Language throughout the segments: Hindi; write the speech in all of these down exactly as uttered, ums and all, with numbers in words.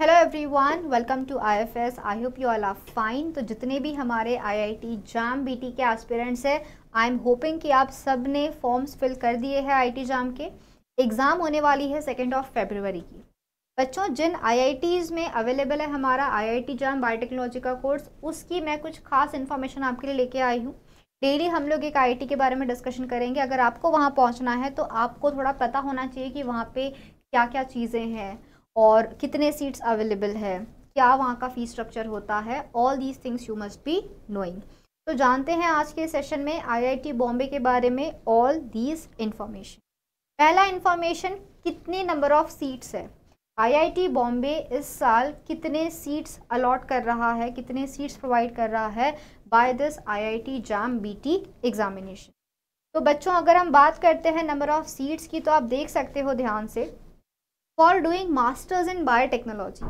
Hello everyone, welcome to IFS. I hope you all are fine. तो जितने भी हमारे आईआईटी जाम बीटी के एस्पिरेंट्स हैं, आई एम होपिंग कि आप सब ने फॉर्म्स फिल कर दिए हैं। आईआईटी जाम के एग्ज़ाम होने वाली है सेकेंड ऑफ फरवरी की। बच्चों, जिन आईआईटीज़ में अवेलेबल है हमारा आईआईटी जाम बायोटेक्नोलॉजी का कोर्स, उसकी मैं कुछ खास इन्फॉर्मेशन आपके लिए लेके आई हूँ। डेली हम लोग एक आईआईटी के बारे में डिस्कशन करेंगे। अगर आपको वहाँ पहुँचना है तो आपको थोड़ा पता होना चाहिए कि वहाँ पे क्या क्या चीज़ें हैं और कितने सीट्स अवेलेबल है, क्या वहाँ का फीस स्ट्रक्चर होता है। All these things you must be knowing. तो जानते हैं आज के सेशन में आईआईटी बॉम्बे के बारे में ऑल दीज इन्फॉर्मेशन। पहला इन्फॉर्मेशन, कितने नंबर ऑफ सीट्स है आईआईटी बॉम्बे इस साल, कितने सीट्स अलॉट कर रहा है, कितने सीट्स प्रोवाइड कर रहा है by this IIT JAM BT examination. तो बच्चों, अगर हम बात करते हैं नंबर ऑफ सीट्स की, तो आप देख सकते हो ध्यान से, for doing masters in biotechnology,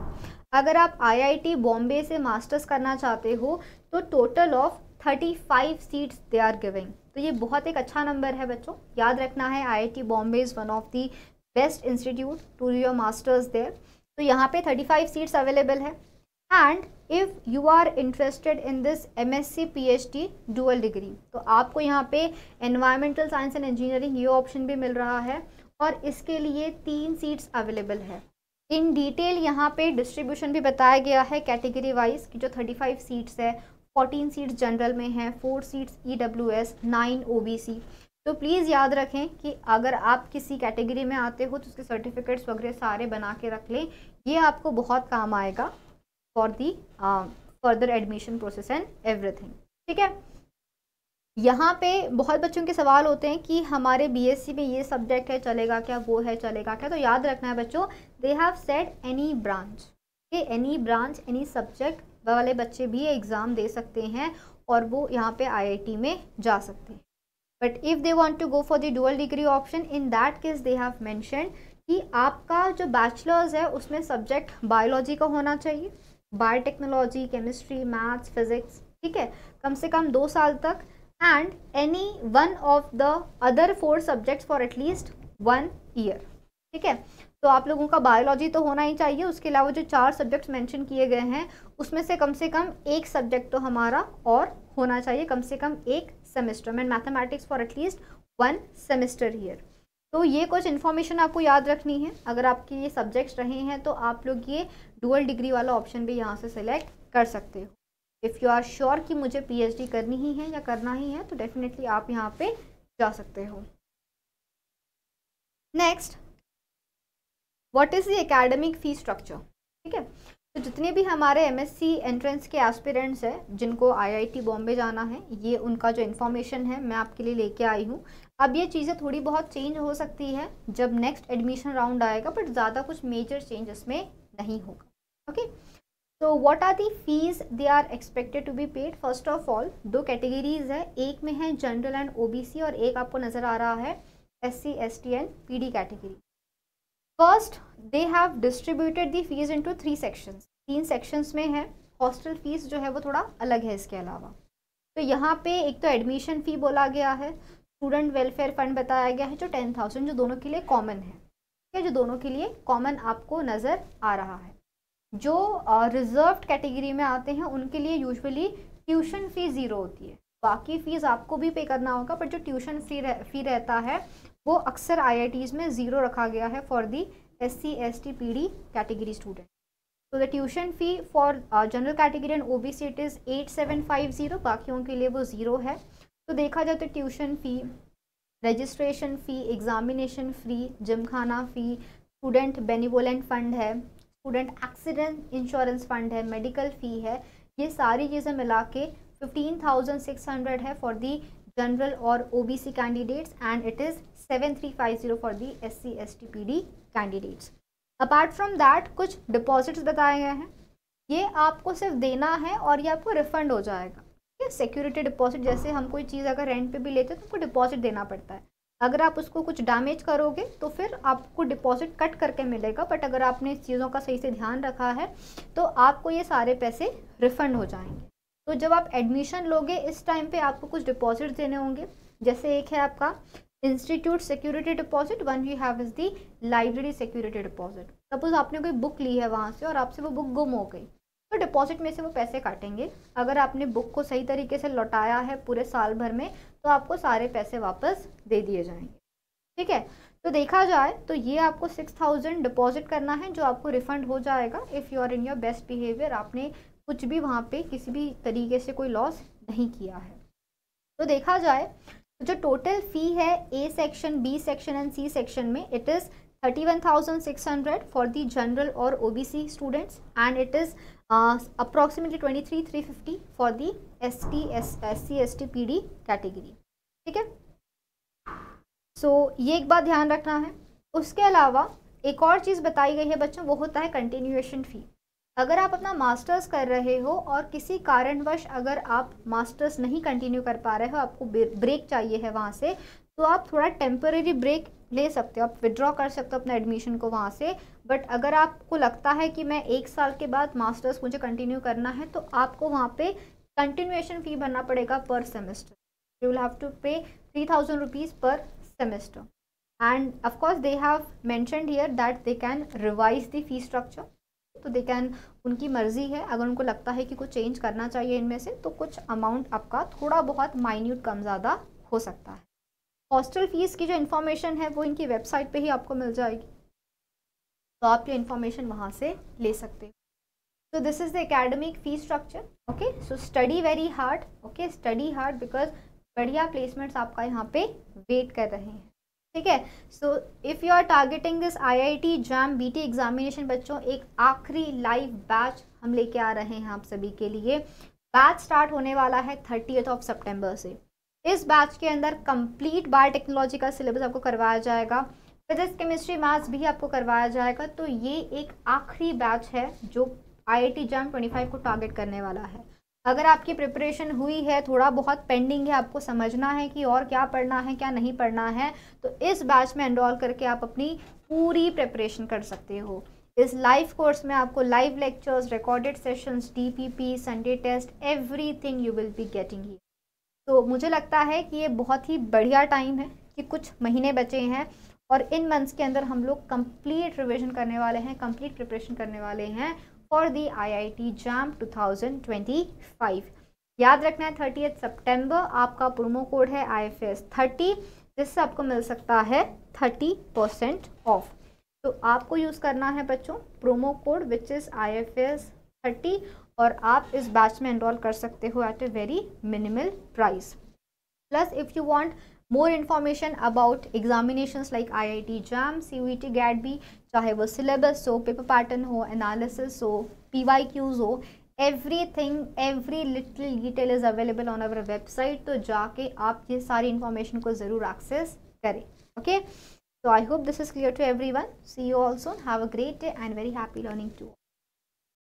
अगर आप आईआईटी बॉम्बे से मास्टर्स करना चाहते हो तो total of thirty five seats they are giving. तो ये बहुत एक अच्छा नंबर है बच्चों, याद रखना है। IIT Bombay is one of the best institute to your masters there. तो यहाँ पे थर्टी फाइव सीट्स अवेलेबल है। And if you are interested in this MSc PhD dual degree, तो आपको यहाँ पे एनवायरमेंटल साइंस एंड इंजीनियरिंग ये ऑप्शन भी मिल रहा है और इसके लिए तीन सीट्स अवेलेबल है। इन डिटेल यहाँ पे डिस्ट्रीब्यूशन भी बताया गया है कैटेगरी वाइज की, जो थर्टी फाइव सीट्स है, फोर्टीन सीट्स जनरल में हैं, four seats EWS, nine OBC. तो प्लीज़ याद रखें कि अगर आप किसी कैटेगरी में आते हो तो उसके सर्टिफिकेट्स वगैरह सारे बना के रख लें। ये आपको बहुत काम आएगा for the further admission process and everything. ठीक है। यहाँ पे बहुत बच्चों के सवाल होते हैं कि हमारे बीएससी में ये सब्जेक्ट है, चलेगा क्या, वो है, चलेगा क्या। तो याद रखना है बच्चों, they have said any branch, ये एनी ब्रांच एनी सब्जेक्ट वाले बच्चे भी एग्ज़ाम दे सकते हैं और वो यहाँ पे आईआईटी में जा सकते हैं। But if they want to go for the dual degree option, in that case they have mentioned कि आपका जो बैचलर्स है उसमें सब्जेक्ट बायोलॉजी का होना चाहिए, बायोटेक्नोलॉजी, केमिस्ट्री, मैथ्स, फिजिक्स, ठीक है, कम से कम दो साल तक, and any one of the other four subjects for at least one year. ठीक है। तो आप लोगों का बायोलॉजी तो होना ही चाहिए। उसके अलावा जो चार सब्जेक्ट्स मेंशन किए गए हैं उसमें से कम से कम एक सब्जेक्ट तो हमारा और होना चाहिए, कम से कम एक सेमेस्टर में, mathematics for at least one semester year. तो ये कुछ इन्फॉर्मेशन आपको याद रखनी है। अगर आपके ये सब्जेक्ट्स रहे हैं तो आप लोग ये डुअल डिग्री वाला ऑप्शन भी यहाँ से सिलेक्ट कर सकते हो। इफ़ यू आर श्योर कि मुझे पीएचडी करनी ही है या करना ही है, तो डेफिनेटली आप यहाँ पे जा सकते हो। Next, what is the academic fee structure. ठीक है। तो जितने भी हमारे एमएससी एंट्रेंस के एस्पिरेंट्स हैं जिनको आईआईटी बॉम्बे जाना है, ये उनका जो इन्फॉर्मेशन है मैं आपके लिए लेके आई हूँ। अब ये चीज़ें थोड़ी बहुत चेंज हो सकती है जब नेक्स्ट एडमिशन राउंड आएगा, बट ज़्यादा कुछ मेजर चेंज इसमें नहीं होगा। ओके। तो what are the fees they are expected to be paid. First of all, दो कैटेगरीज है, एक में है जनरल एंड ओबीसी और एक आपको नज़र आ रहा है S C S T and P D category. First, they have distributed the fees into three sections, तीन सेक्शंस में है। हॉस्टल फीस जो है वो थोड़ा अलग है इसके अलावा। तो यहाँ पे एक तो एडमिशन फ़ी बोला गया है, स्टूडेंट वेलफेयर फंड बताया गया है जो टेन थाउजेंड जो दोनों के लिए कॉमन है, ठीक है, जो दोनों के लिए कॉमन आपको नज़र आ रहा है। जो रिजर्व्ड uh, कैटेगरी में आते हैं उनके लिए यूजुअली ट्यूशन फ़ी ज़ीरो होती है, बाकी फ़ीस आपको भी पे करना होगा, पर जो ट्यूशन फ़ी रह, फ़ी रहता है वो अक्सर आईआईटीज़ में ज़ीरो रखा गया है for the SC ST PD category student. तो the tuition fee for general category and OBC it is eight seven five zero, बाकियों के लिए वो ज़ीरो है। तो देखा जाए तो tuition fee, registration fee, examination fee, gymkhana fee, student benevolent fund है, स्टूडेंट एक्सीडेंट इंश्योरेंस फ़ंड है, मेडिकल फ़ी है, ये सारी चीज़ें मिला के फिफ्टीन थाउजेंड सिक्स हंड्रेड है फॉर दी जनरल और OBC candidates and it is seven three five zero for the SC ST PD candidates. Apart from that, कुछ डिपॉजिट्स बताए गए हैं, ये आपको सिर्फ देना है और ये आपको रिफंड हो जाएगा। ये सिक्योरिटी डिपॉजिट, जैसे हम कोई चीज़ अगर रेंट पे भी लेते हैं तो आपको डिपॉजिट देना पड़ता है। अगर आप उसको कुछ डैमेज करोगे तो फिर आपको डिपॉजिट कट करके मिलेगा, बट अगर आपने इस चीज़ों का सही से ध्यान रखा है तो आपको ये सारे पैसे रिफंड हो जाएंगे। तो जब आप एडमिशन लोगे इस टाइम पे आपको कुछ डिपॉजिट देने होंगे। जैसे एक है आपका institute security deposit, one you have is the library security deposit. Suppose आपने कोई बुक ली है वहाँ से और आपसे वो बुक गुम हो गई, तो डिपॉजिट में से वो पैसे काटेंगे। अगर आपने बुक को सही तरीके से लौटाया है पूरे साल भर में, तो आपको सारे पैसे वापस दे दिए जाएंगे। ठीक है, तो देखा जाए तो ये आपको सिक्स थाउजेंड डिपॉजिट करना है जो आपको रिफंड हो जाएगा if you are in your best behaviour. आपने कुछ भी वहाँ पे किसी भी तरीके से कोई लॉस नहीं किया है। तो देखा जाए तो जो टोटल फ़ी है A section, B section and C section में, it is thirty one thousand six hundred for the general और OBC students and it is approximately twenty three three fifty for the S T S S C S T P D category. ठीक है, सो so, ये एक बात ध्यान रखना है। उसके अलावा एक और चीज़ बताई गई है बच्चों, वो होता है कंटिन्यूएशन फ़ी। अगर आप अपना मास्टर्स कर रहे हो और किसी कारणवश अगर आप मास्टर्स नहीं कंटिन्यू कर पा रहे हो, आपको ब्रेक चाहिए है वहाँ से, तो आप थोड़ा टेम्परेरी ब्रेक ले सकते हो, आप विड्रॉ कर सकते हो अपना एडमिशन को वहाँ से। बट अगर आपको लगता है कि मैं एक साल के बाद मास्टर्स मुझे कंटिन्यू करना है, तो आपको वहाँ पे कंटिन्यूएशन फ़ी भरना पड़ेगा per semester. You will have to pay three thousand rupees per semester and of course they have mentioned here that they can revise the fee structure. तो दे कैन, उनकी मर्ज़ी है, अगर उनको लगता है कि कुछ चेंज करना चाहिए इनमें से, तो कुछ अमाउंट आपका थोड़ा बहुत माइन्यूट कम ज़्यादा हो सकता है। हॉस्टल फीस की जो इन्फॉर्मेशन है वो इनकी वेबसाइट पे ही आपको मिल जाएगी, तो आप ये इन्फॉर्मेशन वहाँ से ले सकते हो। So this is the academic fee structure. Okay, so study very hard. Okay, study hard because बढ़िया प्लेसमेंट्स आपका यहाँ पे वेट कर रहे हैं। ठीक है, so if you are targeting this IIT JAM BT examination, बच्चों एक आखिरी लाइव बैच हम लेके आ रहे हैं आप सभी के लिए। बैच स्टार्ट होने वाला है थर्टीएथ ऑफ सितंबर से। इस बैच के अंदर कंप्लीट बायोटेक्नोलॉजी का सिलेबस आपको करवाया जाएगा, फिजिक्स केमिस्ट्री मैथ्स भी आपको करवाया जाएगा। तो ये एक आखिरी बैच है जो आईआईटी जैम ट्वेंटी फाइव को टारगेट करने वाला है। अगर आपकी प्रिपरेशन हुई है, थोड़ा बहुत पेंडिंग है, आपको समझना है कि और क्या पढ़ना है क्या नहीं पढ़ना है, तो इस बैच में एनरोल करके आप अपनी पूरी प्रिपरेशन कर सकते हो। इस लाइव कोर्स में आपको live lectures, recorded sessions, DPP, Sunday test, everything you will be getting here. तो मुझे लगता है कि ये बहुत ही बढ़िया टाइम है कि कुछ महीने बचे हैं और इन मंथ्स के अंदर हम लोग कंप्लीट रिविजन करने वाले हैं, कंप्लीट प्रिपरेशन करने वाले हैं for the IIT JAM two thousand twenty five. याद रखना है थर्टीएथ सितंबर, आपका प्रोमो कोड है आई एफ एस थर्टी, जिससे आपको मिल सकता है थर्टी परसेंट ऑफ। तो आपको यूज़ करना है बच्चों promo code which is I F S thirty, और आप इस बैच में एनरोल कर सकते हो at a very minimal price. Plus if you want more information about examinations like IIT JAM, CEET, GAT B, चाहे वो सिलेबस हो, पेपर पैटर्न हो, एनालिसिस हो, पीवाईक्यूज हो, everything, every little detail is available on our website. तो जाके आप ये सारी इन्फॉर्मेशन को ज़रूर एक्सेस करें। Okay, so I hope this is clear to everyone. See you also, have a great day and very happy learning to.